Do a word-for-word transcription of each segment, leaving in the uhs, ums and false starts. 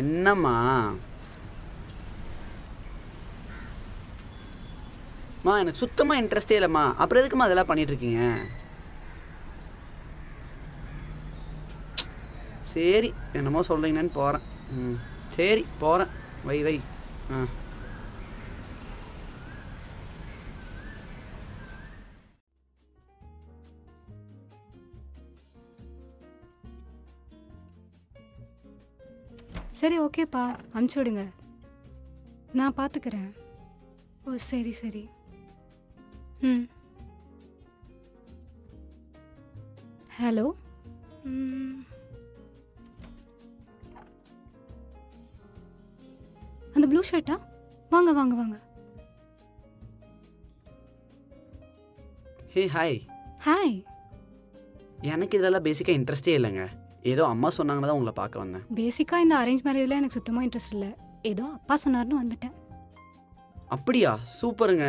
என்னம்மா மா எனக்கு சுத்தமாக இன்ட்ரெஸ்டே இல்லைம்மா. அப்புறம் எதுக்குமா அதெல்லாம் பண்ணிகிட்ருக்கீங்க? சரி என்னமோ சொல்கிறீங்கன்னு போகிறேன். ம் சரி போகிறேன். வை வை ஆ சரி ஓகேப்பா அனுப்பிச்சி விடுங்க, நான் பார்த்துக்கிறேன். ஓ சரி சரி ம் ஹலோ ம் அந்த ப்ளூ ஷர்ட்டா? வாங்க வாங்க வாங்க. Hey hi hi. எனக்கு இதெல்லாம் பேசிக்காக இன்ட்ரெஸ்டே இல்லைங்க. ஏதோ அம்மா சொன்னாங்கன்னா தான் உங்களை பார்க்க வந்தேன். பேசிக்காக இந்த அரேஞ்ச் மேரேஜில் எனக்கு சுத்தமாக இன்ட்ரெஸ்ட் இல்லை, ஏதோ அப்பா சொன்னார்னு வந்துட்டேன். அப்படியா, சூப்பருங்க.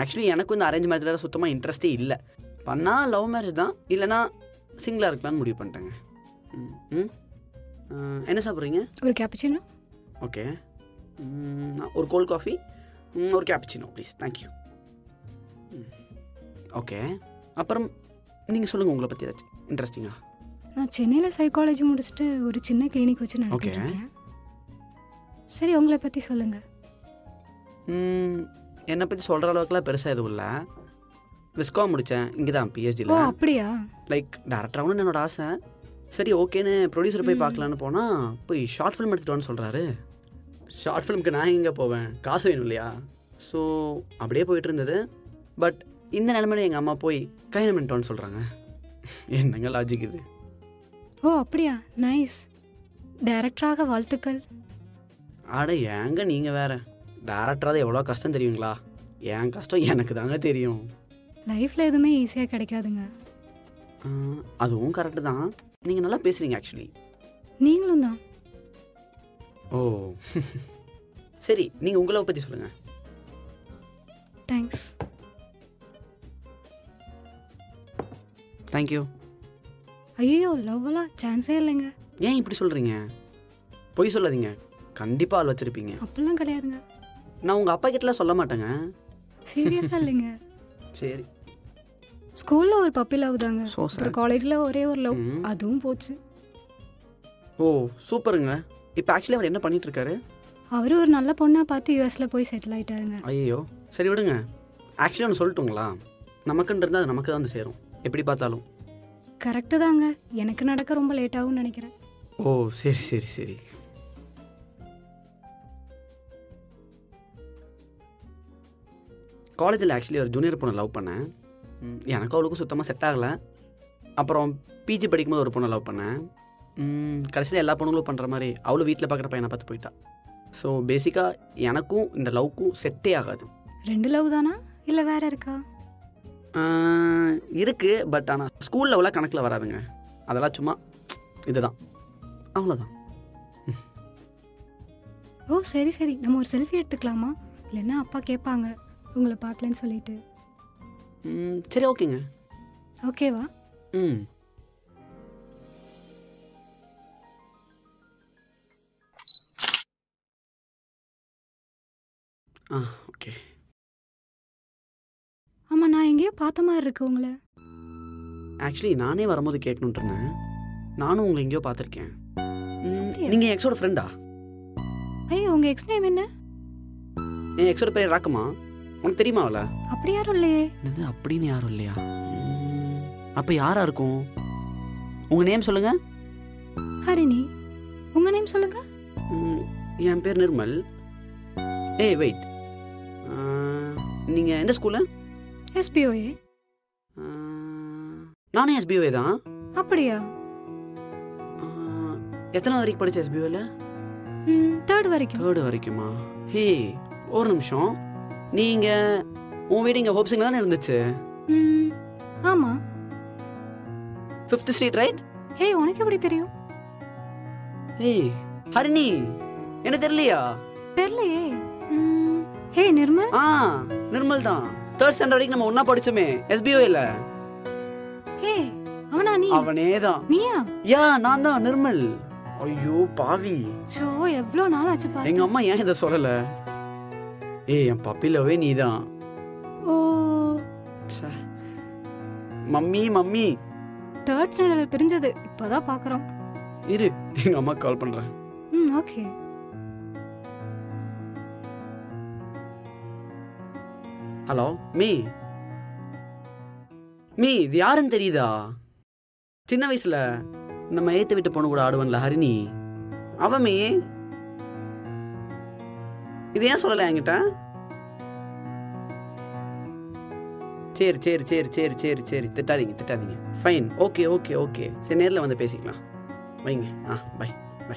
ஆக்சுவலி எனக்கும் இந்த அரேஞ்ச் மேரேஜில் சுத்தமாக இன்ட்ரெஸ்டே இல்லை. பண்ணால் லவ் மேரேஜ் தான், இல்லைனா சிங்கிளாக இருக்கலாம்னு முடிவு பண்ணிட்டேங்க. ம் என்ன சாப்பிட்றீங்க? ஒரு கேப்புச்சினோ. ஓகே ஒரு கோல்ட் காஃபி, ஒரு கேப்புச்சினோ ப்ளீஸ். தேங்க்யூ. ஓகே அப்புறம் நீங்கள் சொல்லுங்கள் உங்களை பற்றி ஏதாச்சும் இன்ட்ரெஸ்டிங்காக. நான் சென்னையில் சைக்காலஜி முடிச்சுட்டு ஒரு சின்ன கிளினிக் வச்சு நடந்துட்டு இருக்கேன். சரி உங்களை பற்றி சொல்லுங்கள். என்னை பற்றி சொல்கிற அளவுக்குலாம் பெருசாக எதுவும் இல்லை. விஸ்காம் முடித்தேன், இங்கே தான் பிஹெச்டியில். அப்படியா? லைக் டேரக்டராகணும்னு என்னோட ஆசை. சரி ஓகேன்னு ப்ரொடியூசர் போய் பார்க்கலான்னு போனால் போய் ஷார்ட் ஃபிலிம் எடுத்துகிட்டோன்னு சொல்கிறாரு. ஷார்ட் ஃபிலிமுக்கு நான் எங்கே போவேன், காசு வேணும் இல்லையா? ஸோ அப்படியே போயிட்டு இருந்தது. பட் இந்த நிலைமையில எங்கள் அம்மா போய் கல்யாணம் பண்ணிட்டோன்னு சொல்கிறாங்க. என்னங்க லாஜிக் இது? ஓ அப்படியா, நைஸ். டேரக்டராக வாழ்த்துக்கள். ஆட ஏங்க நீங்கள் வேறு, டேரக்டராக தான் எவ்வளோ கஷ்டம் தெரியுங்களா? என் கஷ்டம் எனக்கு தாங்க தெரியும். லைஃப்பில் எதுவுமே ஈஸியாக கிடைக்காதுங்க. அதுவும் கரெக்டு தான். நீங்கள் நல்லா பேசுகிறீங்க ஆக்சுவலி. நீங்களும் தான். ஓ சரி நீங்கள் உங்களை பற்றி சொல்லுங்கள். தேங்க்ஸ். தேங்க்யூ. ஐயோ லவ்வெல்லாம் சான்ஸே இல்லைங்க. ஏன் இப்படி சொல்கிறீங்க? பொய் சொல்லாதீங்க, கண்டிப்பாக ஆள் வச்சுருப்பீங்க. அப்படிலாம் கிடையாதுங்க. நான் உங்கள் அப்பா கிட்டலாம் சொல்ல மாட்டேங்க. சீரியஸாக இல்லைங்க. சரி ஸ்கூலில் ஒரு பப்பி லவ் தாங்க, அப்புறம் காலேஜில் ஒரே ஒரு லவ், அதுவும் போச்சு. ஓ சூப்பருங்க. இப்போ ஆக்சுவலி அவர் என்ன பண்ணிகிட்ருக்காரு? அவர் ஒரு நல்ல பொண்ணாக பார்த்து யூஎஸில் போய் செட்டில் ஆகிட்டாருங்க. ஐயோ சரி விடுங்க. ஆக்சுவலி ஒன்று சொல்லட்டுங்களா, நமக்குன்னு இருந்தால் அது நமக்கு தான் வந்து சேரும் எப்படி பார்த்தாலும். கரெக்டு தாங்க. எனக்கு நடக்க ரொம்ப லேட்டாகவும் நினைக்கிறேன். ஓ சரி சரி சரி. காலேஜில் ஆக்சுவலி ஒரு ஜூனியர் பொண்ணை லவ் பண்ணேன். எனக்கும் அவளுக்கும் சுத்தமாக செட் ஆகலை. அப்புறம் பிஜி படிக்கும்போது ஒரு பொண்ணை லவ் பண்ணேன். கடைசியில் எல்லா பொண்ணுங்களும் பண்ணுற மாதிரி அவளும் வீட்டில் பார்க்குற பையனை பார்த்து போயிட்டா. ஸோ பேசிக்காக எனக்கும் இந்த லவ்க்கும் செட்டே ஆகாது. ரெண்டு லவ் தானா இல்லை வேறு இருக்கா? இருக்குது பட் ஆனால் ஸ்கூல் லெவலாக கணக்கில் வராதுங்க. அதெல்லாம் சும்மா இதுதான், அவ்வளோதான். ஓ சரி சரி. நம்ம ஒரு செல்ஃபி எடுத்துக்கலாமா? இல்லைன்னா அப்பா கேட்பாங்க உங்களை பார்க்கலன்னு சொல்லிட்டு. ம் சரி ஓகேங்க. ஓகேவா? ம் ஆ ஓகே. ஆமாம் நான் எங்கேயோ பார்த்த மாதிரி இருக்கு உங்களை. ஆக்சுவலி நானே வரும்போது கேட்கணுன்ட்டு இருந்தேன். நானும் உங்களை எங்கேயோ பார்த்துருக்கேன். நீங்கள் எக்ஸோட ஃப்ரெண்டா? ஐயோ உங்கள் எக்ஸ் நேம் என்ன? என் எக்ஸோட பேர் ராக்குமா, உனக்கு தெரியுமா? அவள அப்படி யாரும் இல்லையே. என்னது அப்படின்னு யாரும் இல்லையா? அப்போ யாராக இருக்கும்? உங்கள் நேம் சொல்லுங்கள். ஹரிணி. உங்கள் நேம் சொல்லுங்கள். என் பேர் நிர்மல். ஏய் வெயிட், நீங்கள் எந்த ஸ்கூலில்? எஸ்பிஓஏ. நானும் எஸ்பிஓஏ தான். அப்படியா? எத்தனை வரைக்கும் படிச்ச எஸ்பிஓல? தேர்ட் வரைக்கும். தேர்ட் வரைக்குமா? ஹே ஒரு நிமிஷம், நீங்க உன் வீடு இங்க ஹோப்ஸிங்ல தானே இருந்துச்சு? ஆமா. Fifth street right? ஹே உனக்கு எப்படி தெரியும்? ஹே ஹரிணி எனக்கு தெரியலையா? தெரியலையே. ஹே நிர்மல். ஆ நிர்மல் தான். தேர்ட் ஸ்டாண்டர்ட் வரைக்கும் நம்ம ஒண்ணா படிச்சோமே எஸ்பிஓல. ஹே அவனா? நீ? அவனே தான். நீயா? யா நான் தான் நிர்மல். ஐயோ பாவி. ஷோ எவ்ளோ நாள் ஆச்சு பாரு. எங்க அம்மா ஏன் இத சொல்லல? ஏய் என் பப்பிலவே நீதான். ஓ மம்மி மம்மி third standardல பிரிஞ்சது இப்போதான் பார்க்கறோம். இரு எங்க அம்மா கால் பண்றேன். ம் ஓகே. ஹலோ மீ மீ இது யாருன்னு தெரியுதா? சின்ன வயசுல நம்ம ஏத்து விட்டு போன கூட ஆடுவன்ல ஹரிணி அவமே. இது ஏன் சொல்லல என்கிட்ட? சரி சரி சரி சரி சரி சரி திட்டாதீங்க திட்டாதீங்க. ஃபைன் ஓகே ஓகே ஓகே சரி நேரில் வந்து பேசிக்கலாம் வைங்க. ஆ பை பை.